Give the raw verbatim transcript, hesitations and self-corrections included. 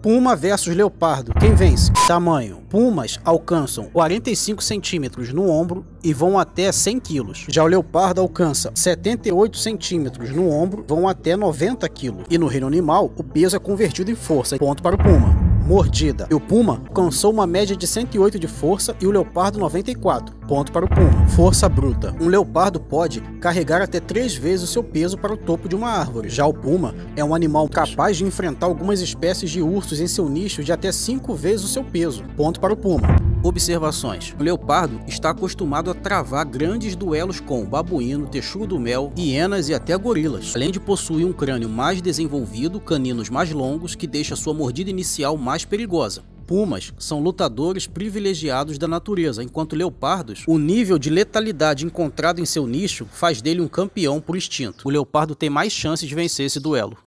Puma versus Leopardo, quem vence? Tamanho. Pumas alcançam quarenta e cinco centímetros no ombro e vão até cem quilos. Já o Leopardo alcança setenta e oito centímetros no ombro, vão até noventa quilos. E no reino animal, o peso é convertido em força. Ponto para o Puma. Mordida. E o Puma alcançou uma média de cento e oito de força e o Leopardo noventa e quatro. Ponto para o Puma. Força bruta. Um leopardo pode carregar até três vezes o seu peso para o topo de uma árvore. Já o puma é um animal capaz de enfrentar algumas espécies de ursos em seu nicho de até cinco vezes o seu peso. Ponto para o puma. Observações. O leopardo está acostumado a travar grandes duelos com babuíno, texugo-do-mel, hienas e até gorilas, além de possuir um crânio mais desenvolvido, caninos mais longos, que deixa sua mordida inicial mais perigosa. Pumas são lutadores privilegiados da natureza, enquanto leopardos, o nível de letalidade encontrado em seu nicho faz dele um campeão por instinto. O leopardo tem mais chances de vencer esse duelo.